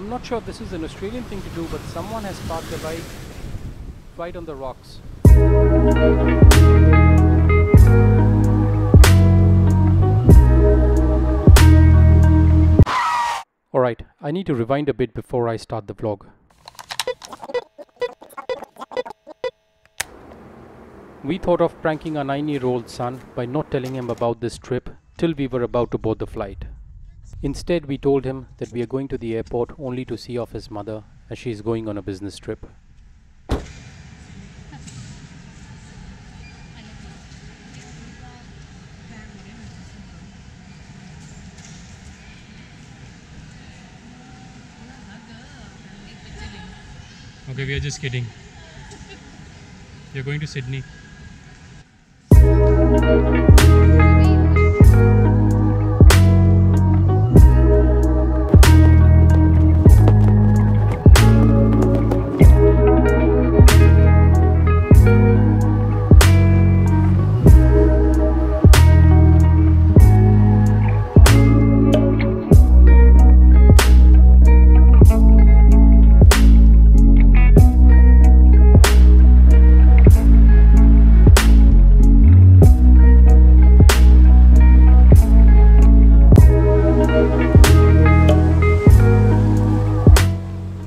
I'm not sure if this is an Australian thing to do, but someone has parked their bike right on the rocks. Alright, I need to rewind a bit before I start the vlog. We thought of pranking our 9-year-old son by not telling him about this trip till we were about to board the flight. Instead, we told him that we are going to the airport only to see off his mother as she is going on a business trip. Okay, we are just kidding. We are going to Sydney.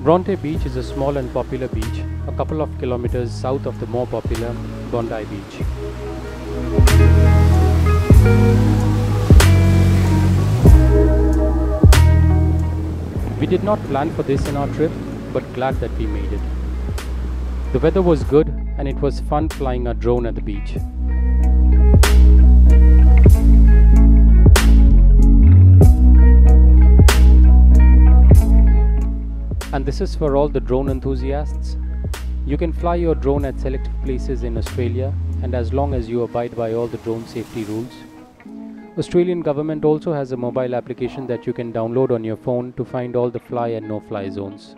Bronte Beach is a small and popular beach, a couple of kilometers south of the more popular Bondi Beach. We did not plan for this in our trip, but glad that we made it. The weather was good and it was fun flying our drone at the beach. And this is for all the drone enthusiasts. You can fly your drone at select places in Australia, and as long as you abide by all the drone safety rules. Australian government also has a mobile application that you can download on your phone to find all the fly and no-fly zones.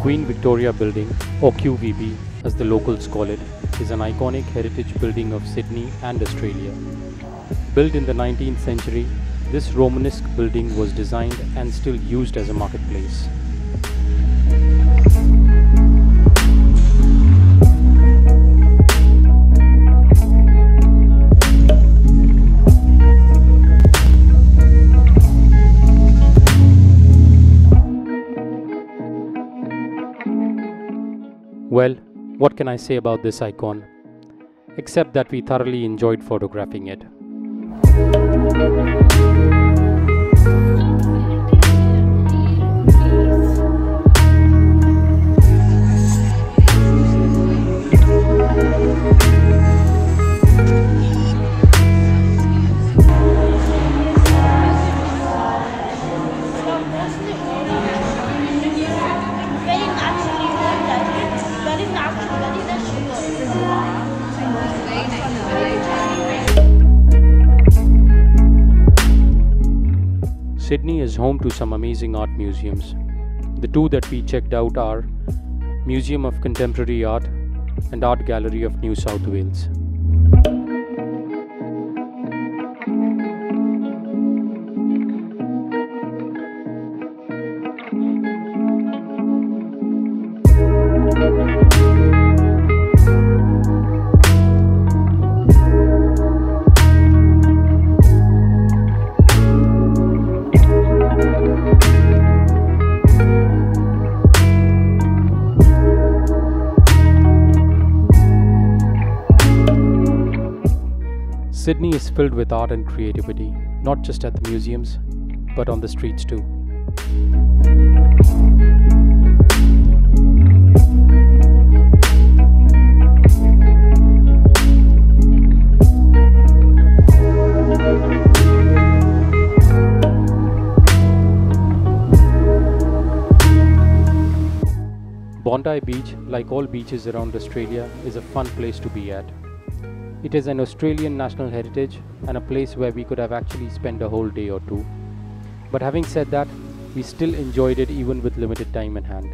Queen Victoria Building, or QVB as the locals call it, is an iconic heritage building of Sydney and Australia. Built in the 19th century, this Romanesque building was designed and still used as a marketplace. Well, what can I say about this icon, except that we thoroughly enjoyed photographing it. Sydney is home to some amazing art museums. The two that we checked out are Museum of Contemporary Art and Art Gallery of New South Wales. Sydney is filled with art and creativity, not just at the museums, but on the streets too. Bondi Beach, like all beaches around Australia, is a fun place to be at. It is an Australian national heritage and a place where we could have actually spent a whole day or two. But having said that, we still enjoyed it even with limited time in hand.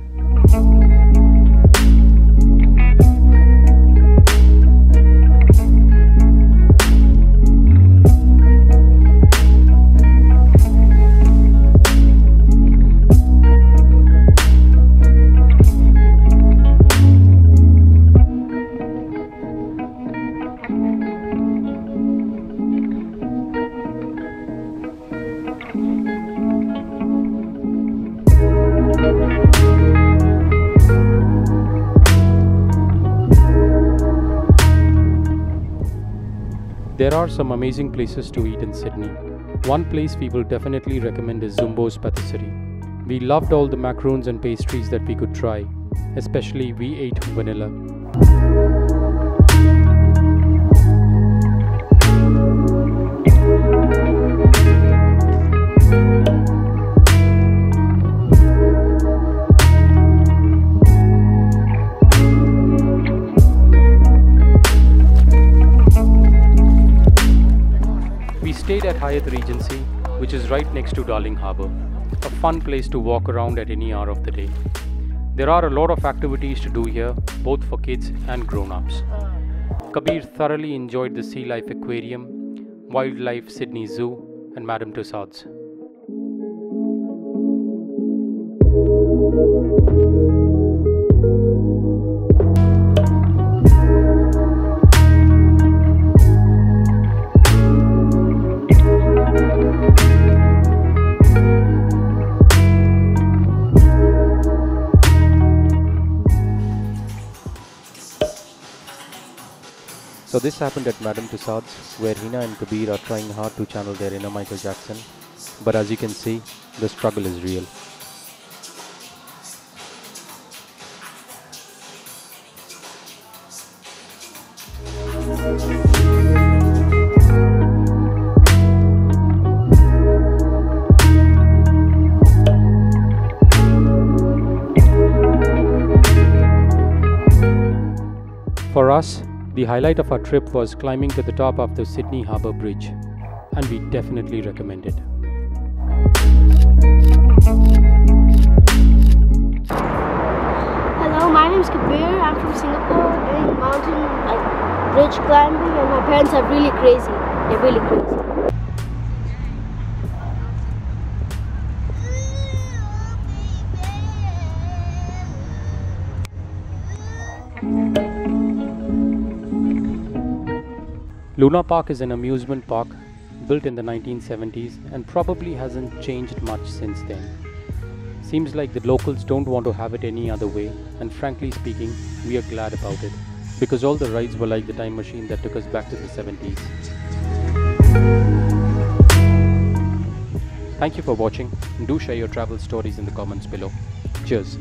There are some amazing places to eat in Sydney. One place we will definitely recommend is Zumbo's Patisserie. We loved all the macarons and pastries that we could try, especially V8 Vanilla. We stayed at Hyatt Regency, which is right next to Darling Harbour, a fun place to walk around at any hour of the day. There are a lot of activities to do here, both for kids and grown-ups. Kabir thoroughly enjoyed the Sea Life Aquarium, Wildlife Sydney Zoo and Madame Tussauds. So this happened at Madame Tussauds, where Hina and Kabir are trying hard to channel their inner Michael Jackson, but as you can see, the struggle is real. For us, the highlight of our trip was climbing to the top of the Sydney Harbour Bridge, and we definitely recommend it. Hello, my name is Kabir. I'm from Singapore, doing mountain bridge climbing, and my parents are really crazy. They're really crazy. Luna Park is an amusement park built in the 1970s and probably hasn't changed much since then. Seems like the locals don't want to have it any other way, and frankly speaking, we are glad about it, because all the rides were like the time machine that took us back to the 70s. Thank you for watching, and do share your travel stories in the comments below. Cheers!